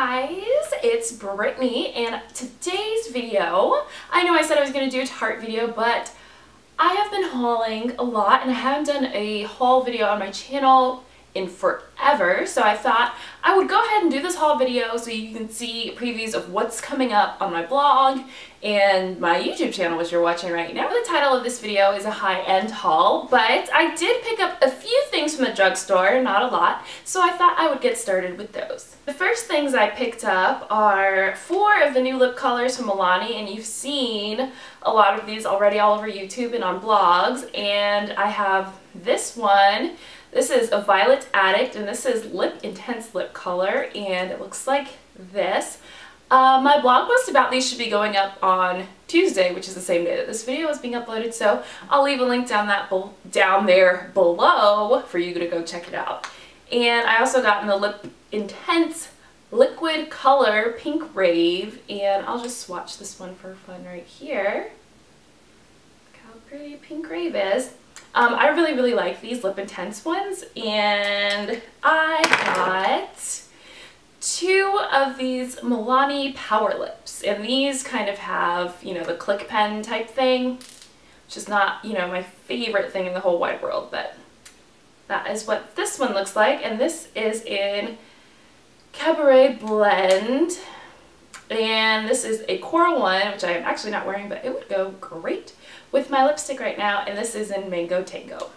guys, it's Brittany, and today's video, I know I said I was going to do a Tarte video, but I have been hauling a lot and I haven't done a haul video on my channel in forever, so I thought I would go ahead and do this haul video so you can see previews of what's coming up on my blog and my YouTube channel, which you're watching right now. The title of this video is a high-end haul, but I did pick up a few things from the drugstore, not a lot, so I thought I would get started with those. The first things I picked up are 4 of the new lip colors from Milani, and you've seen a lot of these already all over YouTube and on blogs, and I have this one. This is a Violet Addict, and this is Lip Intense Lip Color, and it looks like this. My blog post about these should be going up on Tuesday, which is the same day that this video is being uploaded, so I'll leave a link down there below for you to go check it out. And I also got in the Lip Intense Liquid Color Pink Rave, and I'll just swatch this one for fun right here. Look how pretty Pink Rave is. I really like these Lip Intense ones, and I got 2 of these Milani Power Lips, and these kind of have, you know, the click pen type thing, which is not, you know, my favorite thing in the whole wide world, but that is what this one looks like, and this is in Cabaret Blend, and this is a coral one, which I am actually not wearing, but it would go great with my lipstick right now, and this is in Mango Tango.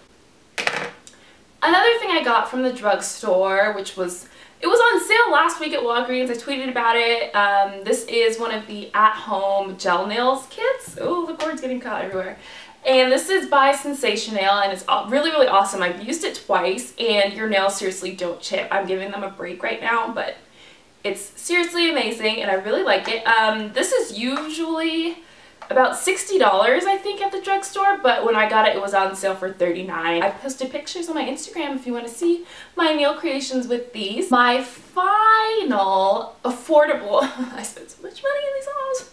Another thing I got from the drugstore, which was, it was on sale last week at Walgreens, I tweeted about it. This is one of the at-home gel nails kits. Oh, the cord's getting caught everywhere. And this is by Sensationail, and it's really awesome. I've used it twice, and your nails seriously don't chip. I'm giving them a break right now, but it's seriously amazing, and I really like it. This is usually about $60, I think, at the drugstore, but when I got it, it was on sale for $39. I posted pictures on my Instagram if you want to see my nail creations with these. My final affordable, I spent so much money in these hauls.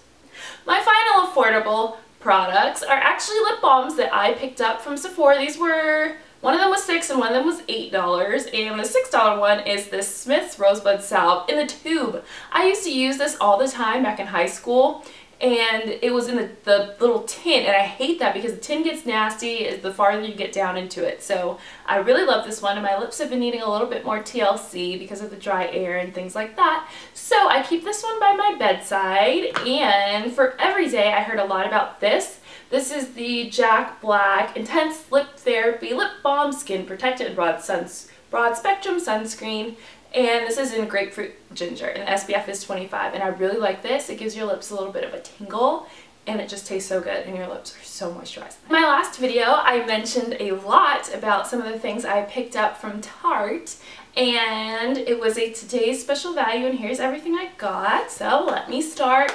My final affordable products are actually lip balms that I picked up from Sephora. These were, one of them was $6 and one of them was $8, and the $6 one is this Smith's Rosebud Salve in the tube. I used to use this all the time back in high school, and it was in the little tin, and I hate that because the tin gets nasty the farther you get down into it. So I really love this one, and my lips have been needing a little bit more TLC because of the dry air and things like that. So I keep this one by my bedside, and for every day I heard a lot about this. This is the Jack Black Intense Lip Therapy Lip Balm Skin Protected Broad Spectrum Sunscreen. And this is in Grapefruit Ginger, and the SPF is 25, and I really like this. It gives your lips a little bit of a tingle, and it just tastes so good, and your lips are so moisturized. In my last video, I mentioned a lot about some of the things I picked up from Tarte, and it was a today's special value, and here's everything I got. So let me start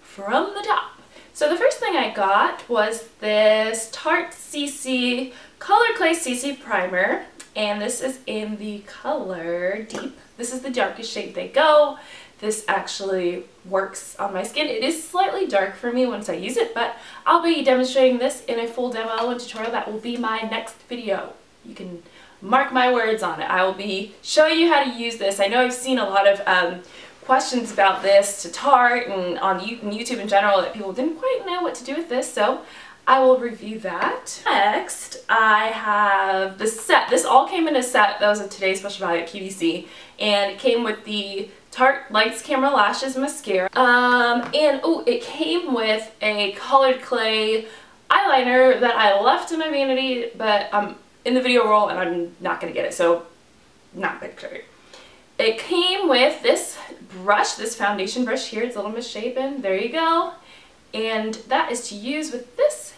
from the top. So the first thing I got was this Tarte CC Color Clay CC Primer. And this is in the color Deep. This is the darkest shade they go. This actually works on my skin. It is slightly dark for me once I use it, but I'll be demonstrating this in a full demo and tutorial. That will be my next video. You can mark my words on it. I will be showing you how to use this. I know I've seen a lot of questions about this to Tarte and on YouTube in general that people didn't quite know what to do with this, so I will review that. Next, I have the set. This all came in a set that was a today's special value at QVC, and it came with the Tarte Lights Camera Lashes Mascara. And oh, it came with a colored clay eyeliner that I left in my vanity, but I'm in the video roll and I'm not gonna get it, so not pictured. It came with this brush, this foundation brush here. It's a little misshapen. There you go. And that is to use with this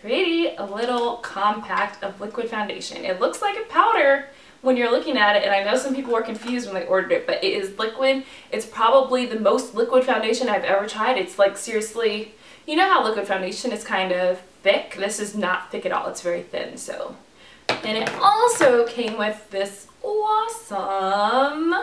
pretty little compact of liquid foundation. It looks like a powder when you're looking at it, and I know some people were confused when they ordered it, but it is liquid. It's probably the most liquid foundation I've ever tried. It's like, seriously, you know how liquid foundation is kind of thick? This is not thick at all. It's very thin, so. And it also came with this awesome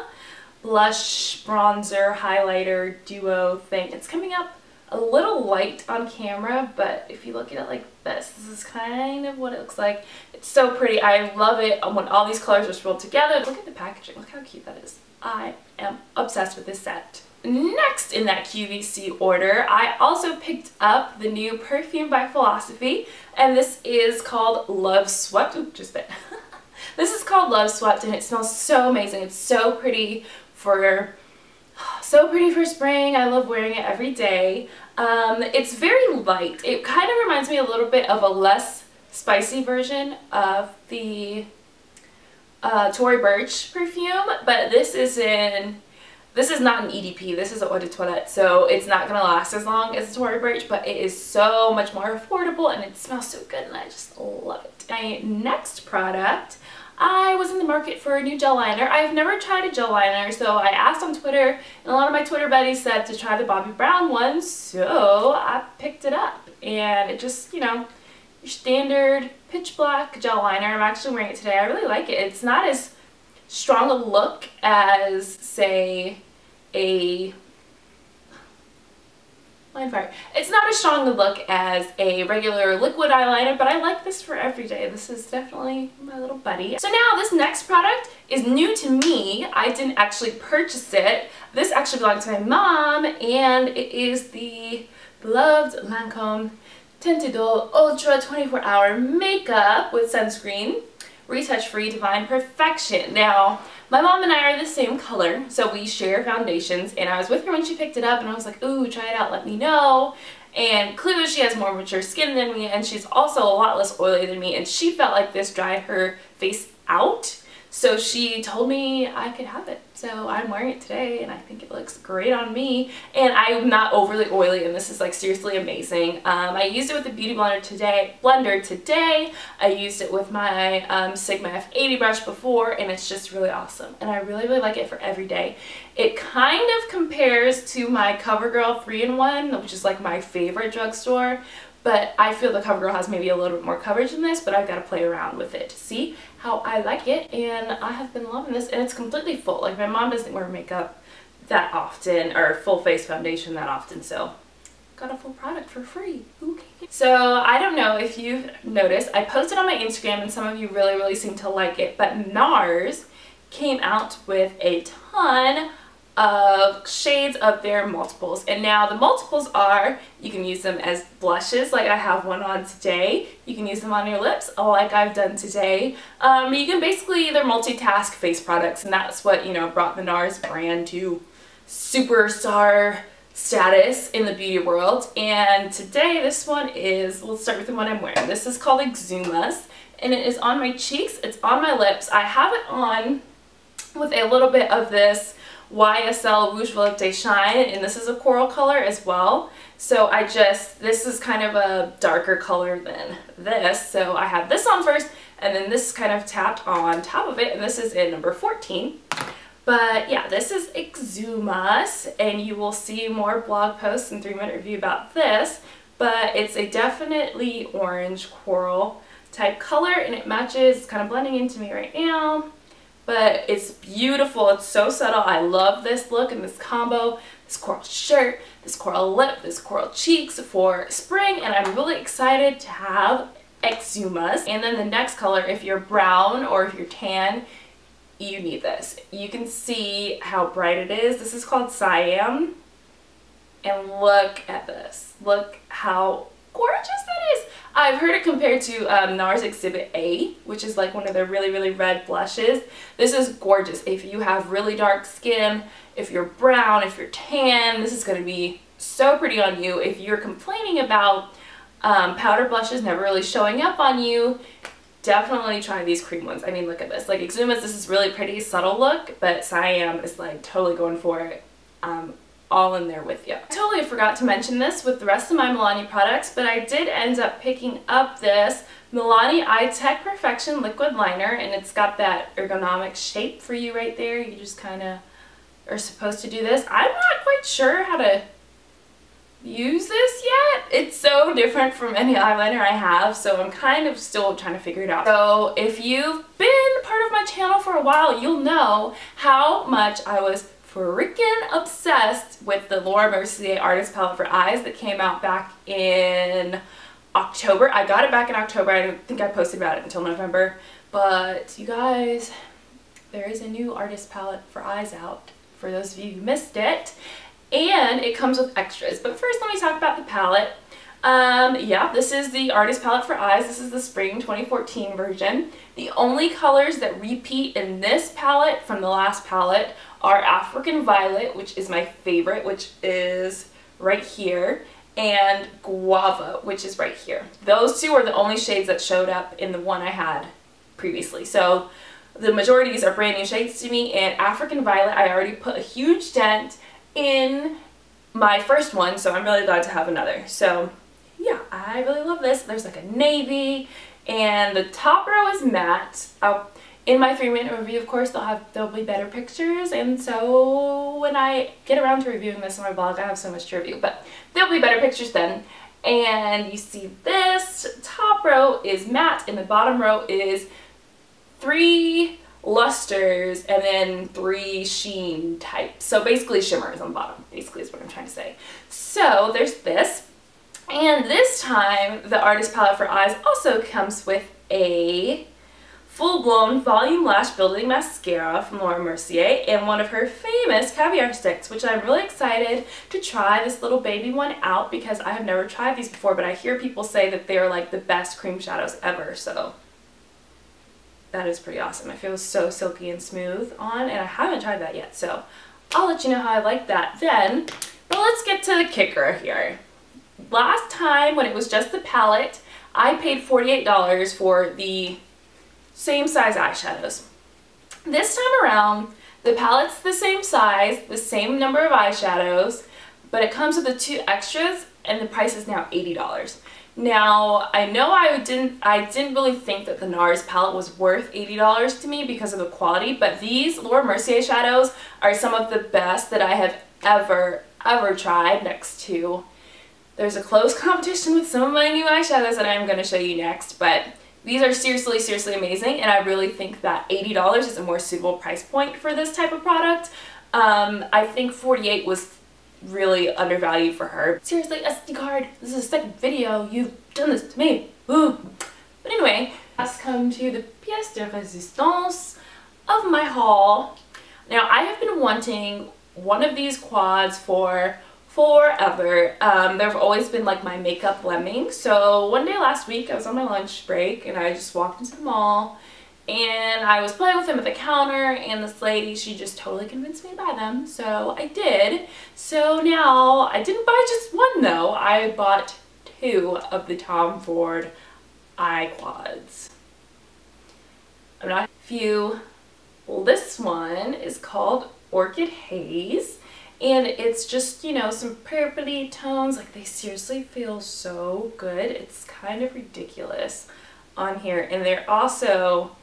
blush, bronzer, highlighter duo thing. It's coming up a little light on camera, but if you look at it like this, this is kind of what it looks like. It's so pretty. I love it when all these colors are swirled together. Look at the packaging. Look how cute that is. I am obsessed with this set. Next in that QVC order, I also picked up the new perfume by Philosophy, and this is called Love Swept. Ooh, just bit. This is called Love Swept, and it smells so amazing. It's so pretty for spring. I love wearing it every day. It's very light. It kind of reminds me a little bit of a less spicy version of the Tory Burch perfume, but this is not an EDP. This is an eau de toilette, so it's not gonna last as long as the Tory Burch, but it is so much more affordable and it smells so good and I just love it. My next product, I was in the market for a new gel liner. I've never tried a gel liner, so I asked on Twitter, and a lot of my Twitter buddies said to try the Bobbi Brown one, so I picked it up. And it just, you know, your standard pitch black gel liner. I'm actually wearing it today. I really like it. It's not as strong a look as, say, a... It's not as strong a look as a regular liquid eyeliner, but I like this for every day. This is definitely my little buddy. So now this next product is new to me. I didn't actually purchase it. This actually belonged to my mom, and it is the beloved Lancôme Teint Idole Ultra 24-Hour Makeup with Sunscreen, Retouch Free Divine Perfection. Now, my mom and I are the same color, so we share foundations, and I was with her when she picked it up and I was like, ooh, try it out, let me know. And clearly she has more mature skin than me, and she's also a lot less oily than me, and she felt like this dried her face out, so she told me I could have it. So I'm wearing it today and I think it looks great on me, and I'm not overly oily, and this is like seriously amazing. I used it with the Beauty Blender today. I used it with my Sigma F80 brush before, and it's just really awesome, and I really like it for every day. It kind of compares to my CoverGirl 3-in-1, which is like my favorite drugstore, but I feel the CoverGirl has maybe a little bit more coverage in this, but I've got to play around with it to see how I like it, and I have been loving this, and it's completely full. Like, my mom doesn't wear makeup that often, or full face foundation that often, so got a full product for free. Okay. So I don't know if you've noticed, I posted on my Instagram and some of you really seem to like it, but NARS came out with a ton of shades of their multiples, and now the multiples are, you can use them as blushes, like I have one on today, you can use them on your lips, like I've done today, you can basically either multitask face products, and that's what, you know, brought the NARS brand to superstar status in the beauty world. And today this one is, let's start with the one I'm wearing. This is called Exumas, and it is on my cheeks, it's on my lips. I have it on with a little bit of this YSL Rouge Volupté Shine, and this is a coral color as well, so I just, this is kind of a darker color than this, so I have this on first and then this kind of tapped on top of it, and this is in number 14. But yeah, this is Exumas, and you will see more blog posts and 3-minute review about this, but it's a definitely orange coral type color, and it matches, it's kind of blending into me right now. But it's beautiful, it's so subtle. I love this look and this combo, this coral shirt, this coral lip, this coral cheeks for spring, and I'm really excited to have Exumas. And then the next color, if you're brown or if you're tan, you need this. You can see how bright it is. This is called Siam, and look at this. Look how gorgeous that is. I've heard it compared to NARS Exhibit A, which is like one of their really red blushes. This is gorgeous. If you have really dark skin, if you're brown, if you're tan, this is going to be so pretty on you. If you're complaining about powder blushes never really showing up on you, definitely try these cream ones. I mean, look at this. Like Exumas, this is really pretty, subtle look, but Siam is like totally going for it. All in there with you. I totally forgot to mention this with the rest of my Milani products, but I did end up picking up this Milani Eye Tech Perfection Liquid Liner, and it's got that ergonomic shape for you right there. You just kind of are supposed to do this. I'm not quite sure how to use this yet. It's so different from any eyeliner I have, so I'm kind of still trying to figure it out. So if you've been part of my channel for a while, you'll know how much I was freaking obsessed with the Laura Mercier Artist Palette for Eyes that came out back in October. I got it back in October. I don't think I posted about it until November, but you guys, there is a new artist palette for Eyes Out, for those of you who missed it, and it comes with extras. But first, let me talk about the palette. Yeah, this is the artist palette for Eyes. This is the spring 2014 version. The only colors that repeat in this palette from the last palette are African Violet, which is my favorite, which is right here, and Guava, which is right here. Those two are the only shades that showed up in the one I had previously. So the majorities are brand new shades to me, and African Violet, I already put a huge dent in my first one, so I'm really glad to have another. So yeah, I really love this. There's like a navy, and the top row is matte. In my 3-minute review, of course, there'll be better pictures, and so when I get around to reviewing this on my blog, I have so much to review, but there'll be better pictures then. And you see this top row is matte, and the bottom row is 3 lusters and then 3 sheen types. So basically shimmers on the bottom, basically is what I'm trying to say. So there's this. And this time, the Artist Palette for Eyes also comes with a full-blown volume lash building mascara from Laura Mercier and one of her famous caviar sticks, which I'm really excited to try this little baby one out because I have never tried these before, but I hear people say that they are like the best cream shadows ever, so that is pretty awesome. It feels so silky and smooth on, and I haven't tried that yet, so I'll let you know how I like that then. But let's get to the kicker here. Last time, when it was just the palette, I paid $48 for the same size eyeshadows. This time around, the palette's the same size, the same number of eyeshadows, but it comes with the 2 extras, and the price is now $80. Now, I know I didn't really think that the NARS palette was worth $80 to me because of the quality, but these Laura Mercier shadows are some of the best that I have ever tried. Next to, there's a close competition with some of my new eyeshadows that I'm going to show you next, but these are seriously amazing, and I really think that $80 is a more suitable price point for this type of product. I think $48 was really undervalued for her. Seriously, SD card, this is the 2nd video, you've done this to me. Ooh. But anyway, let's come to the pièce de résistance of my haul. Now, I have been wanting one of these quads for forever. They've always been like my makeup lemming. So one day last week I was on my lunch break and I just walked into the mall and I was playing with them at the counter, and this lady, she just totally convinced me to buy them, so I did. So now I didn't buy just one though, I bought 2 of the Tom Ford eye quads. I'm not few. Well, this one is called Orchid Haze. And it's just, you know, some purpley tones. Like, they seriously feel so good. It's kind of ridiculous on here. And they're also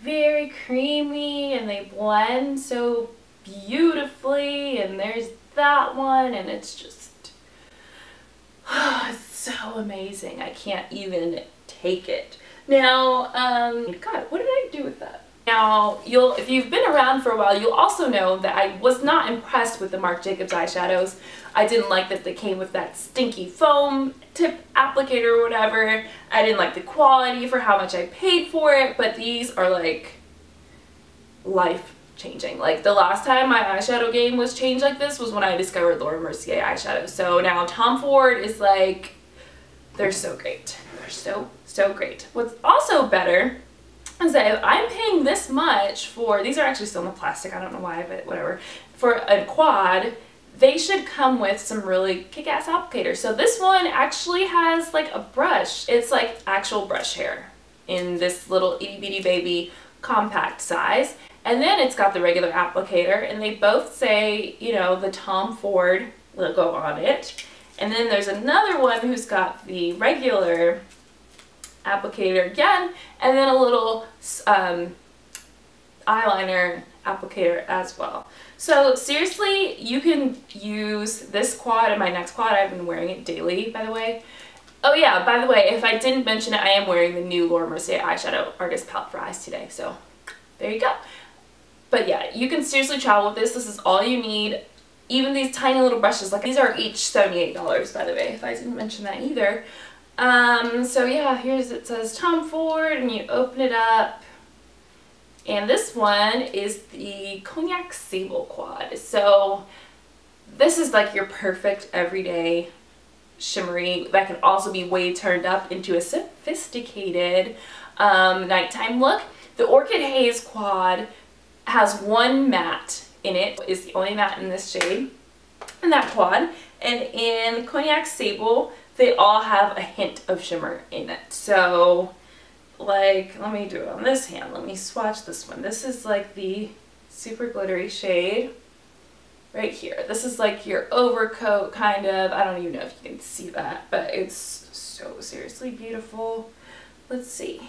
very creamy, and they blend so beautifully. And there's that one, and it's just, oh, it's so amazing. I can't even take it. Now, God, what did I do with that? Now, if you've been around for a while, you'll also know that I was not impressed with the Marc Jacobs eyeshadows. I didn't like that they came with that stinky foam tip applicator or whatever. I didn't like the quality for how much I paid for it, but these are like life-changing. Like, the last time my eyeshadow game was changed like this was when I discovered Laura Mercier eyeshadows. So now Tom Ford is like, they're so great. They're so great. What's also better is that if I'm paying this much for, these are actually still in the plastic, I don't know why, but whatever, for a quad, they should come with some really kick-ass applicators. So this one actually has like a brush. It's like actual brush hair in this little itty bitty baby compact size. And then it's got the regular applicator, and they both say, you know, the Tom Ford logo on it. And then there's another one who's got the regular applicator again, and then a little eyeliner applicator as well. So seriously, you can use this quad and my next quad. I've been wearing it daily, by the way. Oh yeah, by the way, if I didn't mention it, I am wearing the new Laura Mercier eyeshadow artist palette for Eyes today, so there you go. But yeah, you can seriously travel with this. This is all you need. Even these tiny little brushes, like these are each $78, by the way, if I didn't mention that either. So yeah, here's, it says Tom Ford, and you open it up, And this one is the Cognac Sable Quad. So this is like your perfect everyday shimmery that can also be way turned up into a sophisticated nighttime look. The Orchid Haze Quad has one matte in it. It's the only matte in this shade in that quad. And in Cognac Sable, they all have a hint of shimmer in it. So, like, let me do it on this hand. Let me swatch this one. This is like the super glittery shade right here. This is like your overcoat kind of. I don't even know if you can see that, but it's so seriously beautiful. Let's see.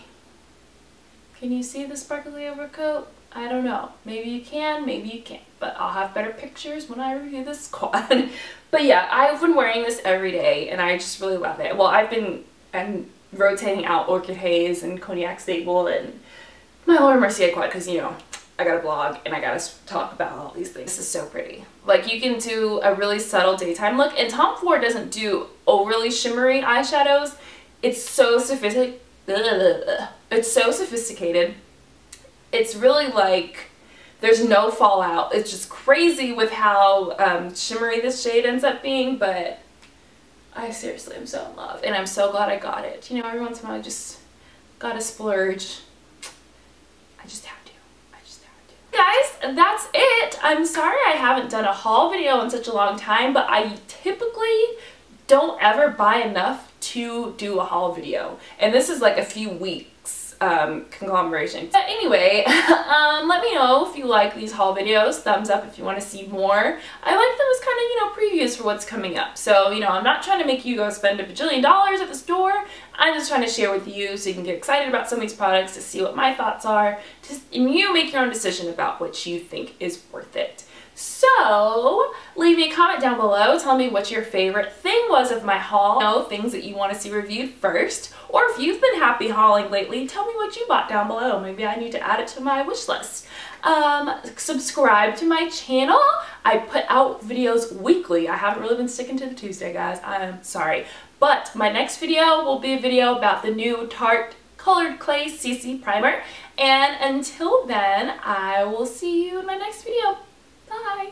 Can you see the sparkly overcoat? I don't know. Maybe you can, maybe you can't, but I'll have better pictures when I review this quad. But yeah, I've been wearing this every day and I just really love it. Well, I'm rotating out Orchid Haze and Cognac Sable and my Laura Mercier quad because, you know, I got a blog and I gotta talk about all these things. This is so pretty. Like, you can do a really subtle daytime look, and Tom Ford doesn't do overly shimmery eyeshadows. It's so sophisticated. It's so sophisticated. It's really like, there's no fallout. It's just crazy with how shimmery this shade ends up being, but I seriously am so in love, and I'm so glad I got it. You know, every once in a while I just gotta splurge. I just have to. I just have to. Guys, that's it. I'm sorry I haven't done a haul video in such a long time, but I typically don't ever buy enough to do a haul video, and this is like a few weeks. Conglomeration. But anyway, let me know if you like these haul videos. Thumbs up if you want to see more. I like them as kind of, you know, previews for what's coming up. So, you know, I'm not trying to make you go spend $1 bajillion at the store. I'm just trying to share with you so you can get excited about some of these products, to see what my thoughts are, and you make your own decision about what you think is worth it. So, leave me a comment down below. Tell me what your favorite thing was of my haul. Know things that you want to see reviewed first. Or if you've been happy hauling lately, tell me what you bought down below. Maybe I need to add it to my wish list. Subscribe to my channel. I put out videos weekly. I haven't really been sticking to the Tuesday, guys. I'm sorry. But my next video will be a video about the new Tarte Colored Clay CC Primer. And until then, I will see you in my next video. Bye.